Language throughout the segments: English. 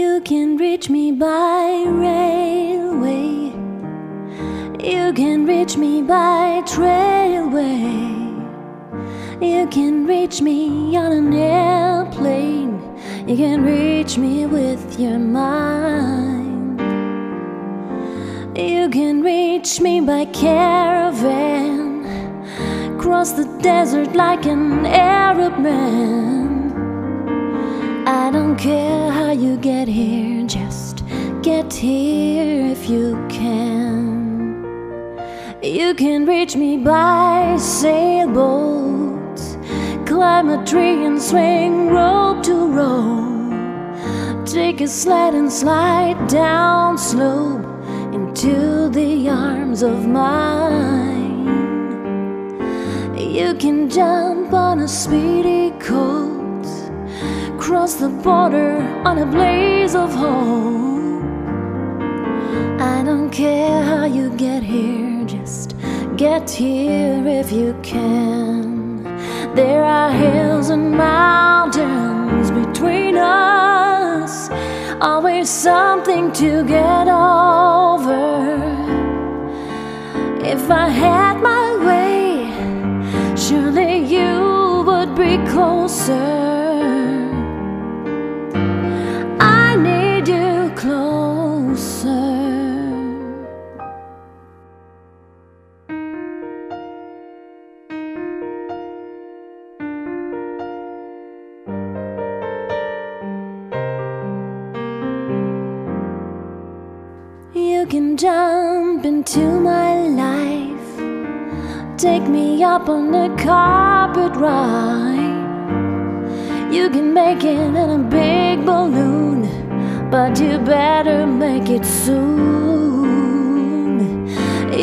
You can reach me by railway. You can reach me by railway. You can reach me on an airplane. You can reach me with your mind. You can reach me by caravan, cross the desert like an Arab man. I don't care how you get here, just get here if you can. You can reach me by sailboat, climb a tree and swing rope to rope. Take a sled and slide down slope into the arms of mine. You can jump on a speedy coat, cross the border on a blaze of hope. I don't care how you get here, just get here if you can. There are hills and mountains between us, always something to get over. If I had my way, surely you would be closer. I need you closer. You can jump into my life, take me up on a carpet ride. You can make it in a big balloon, but you better make it soon.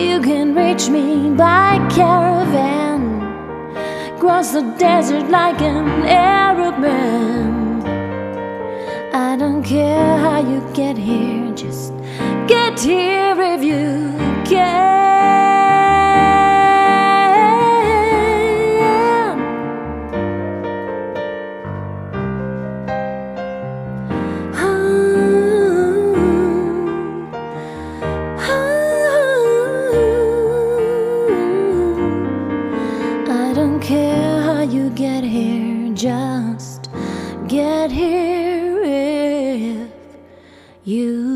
You can reach me by caravan, cross the desert like an Arab man. I don't care how you get here, just get here if you can. I don't care how you get here, just get here if you